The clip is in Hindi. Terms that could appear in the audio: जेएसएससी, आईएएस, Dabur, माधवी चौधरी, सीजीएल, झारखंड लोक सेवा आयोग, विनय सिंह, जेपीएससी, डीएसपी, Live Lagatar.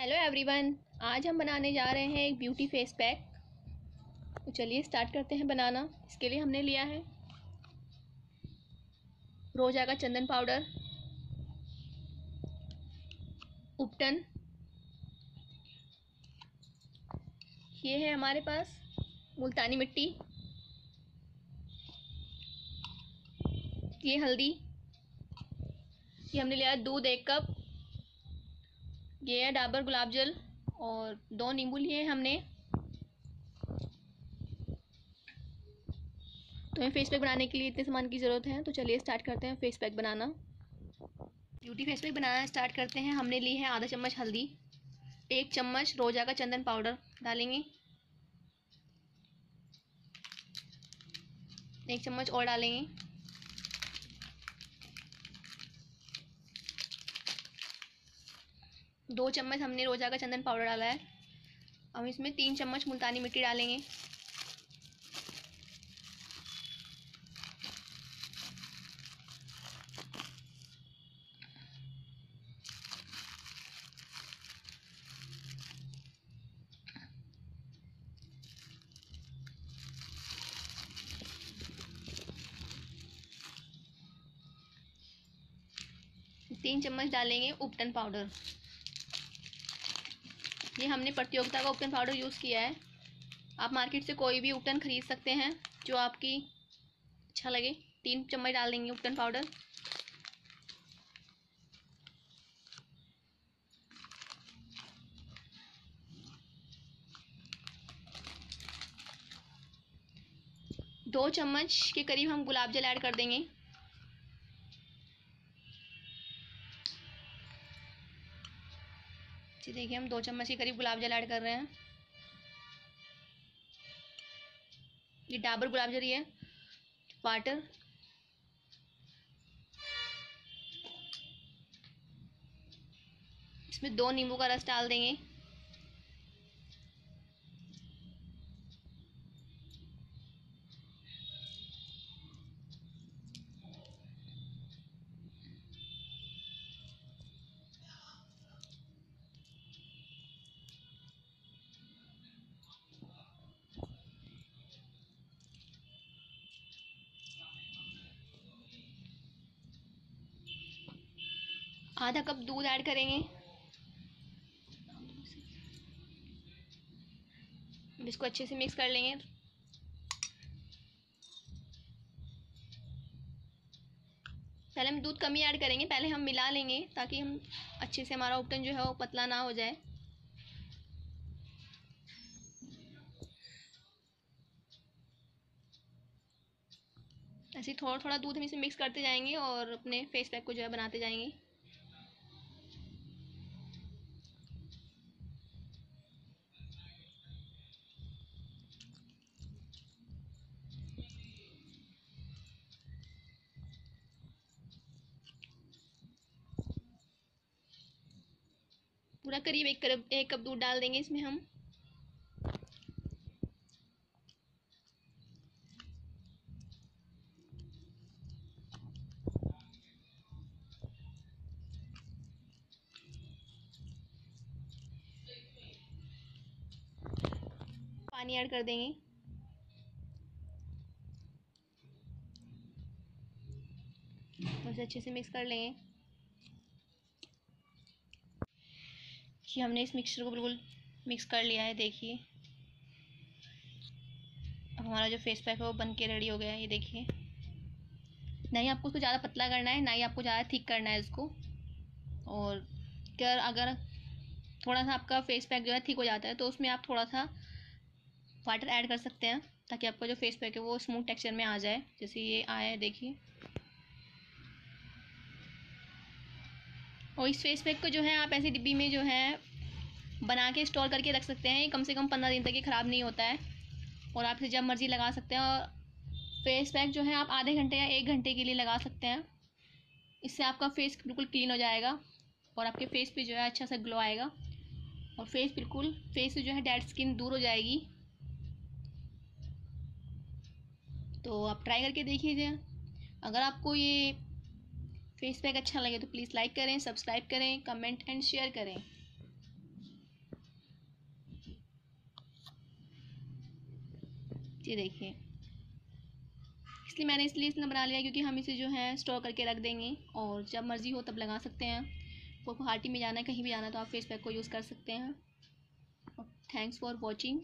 हेलो एवरीवन, आज हम बनाने जा रहे हैं एक ब्यूटी फेस पैक। तो चलिए स्टार्ट करते हैं बनाना। इसके लिए हमने लिया है रोजा का चंदन पाउडर, उपटन, ये है हमारे पास मुल्तानी मिट्टी, ये हल्दी, ये हमने लिया है दूध 1 कप, ये है डाबर गुलाब जल और 2 नींबू लिए हमने। तो हमें फेस पैक बनाने के लिए इतने सामान की ज़रूरत है। तो चलिए स्टार्ट करते हैं फेस पैक बनाना। ब्यूटी फेस पैक बनाना स्टार्ट करते हैं। हमने ली है आधा चम्मच हल्दी, 1 चम्मच रोजा का चंदन पाउडर डालेंगे, 1 चम्मच और डालेंगे, दो चम्मच हमने रोजा का चंदन पाउडर डाला है। हम इसमें 3 चम्मच मुल्तानी मिट्टी डालेंगे, तीन चम्मच डालेंगे उपटन पाउडर। ये हमने प्रतियोगिता का उपटन पाउडर यूज़ किया है। आप मार्केट से कोई भी उपटन खरीद सकते हैं जो आपकी अच्छा लगे। 3 चम्मच डाल देंगे उपटन पाउडर। दो चम्मच के करीब हम गुलाब जल ऐड कर देंगे। देखिए, हम 2 चम्मच के करीब गुलाब जल ऐड कर रहे हैं। ये डाबर गुलाब जल है, वाटर, इसमें 2 नींबू का रस डाल देंगे, आधा कप दूध ऐड करेंगे। इसको अच्छे से मिक्स कर लेंगे। पहले हम दूध कम ही ऐड करेंगे, पहले हम मिला लेंगे ताकि हम अच्छे से हमारा उपटन जो है वो पतला ना हो जाए। ऐसे थोड़ा थोड़ा दूध हम इसे मिक्स करते जाएंगे और अपने फेस पैक को जो है बनाते जाएंगे। पूरा करीब 1 कप दूध डाल देंगे इसमें हम। पानी ऐड कर देंगे। बस अच्छे से मिक्स कर लेंगे। कि हमने इस मिक्सचर को बिल्कुल मिक्स कर लिया है। देखिए, अब हमारा जो फेस पैक है वो बन के रेडी हो गया है। ये देखिए, ना ही आपको उसको ज़्यादा पतला करना है, ना ही आपको ज़्यादा थिक करना है इसको। और अगर थोड़ा सा आपका फेस पैक जो है थिक हो जाता है तो उसमें आप थोड़ा सा वाटर ऐड कर सकते हैं ताकि आपका जो फेस पैक है वो स्मूथ टेक्सचर में आ जाए, जैसे ये आया है। देखिए, और इस फेस पैक को जो है आप ऐसी डिब्बी में जो है बना के स्टोर करके रख सकते हैं। कम से कम 15 दिन तक ये ख़राब नहीं होता है और आप इसे जब मर्ज़ी लगा सकते हैं। और फेस पैक जो है आप आधे घंटे या 1 घंटे के लिए लगा सकते हैं। इससे आपका फेस बिल्कुल क्लीन हो जाएगा और आपके फेस पे जो है अच्छा सा ग्लो आएगा और फेस से जो है डेड स्किन दूर हो जाएगी। तो आप ट्राई करके देखिए। अगर आपको ये फेस पैक अच्छा लगे तो प्लीज़ लाइक करें, सब्सक्राइब करें, कमेंट एंड शेयर करें। ये देखिए, इसलिए मैंने इसलिए इसने बना लिया क्योंकि हम इसे जो है स्टोर करके रख देंगे और जब मर्ज़ी हो तब लगा सकते हैं। आपको पार्टी में जाना है, कहीं भी जाना है तो आप फेस पैक को यूज़ कर सकते हैं। Thanks for watching.